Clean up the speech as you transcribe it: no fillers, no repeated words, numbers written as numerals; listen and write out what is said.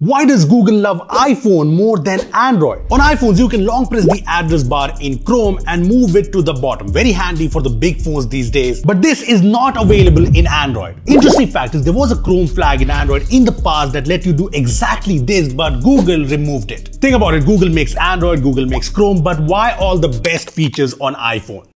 Why does Google love iPhone more than Android? On iPhones, you can long press the address bar in Chrome and move it to the bottom. Very handy for the big phones these days, but this is not available in Android. Interesting fact is there was a Chrome flag in Android in the past that let you do exactly this, but Google removed it. Think about it, Google makes Android, Google makes Chrome, but why all the best features on iPhone?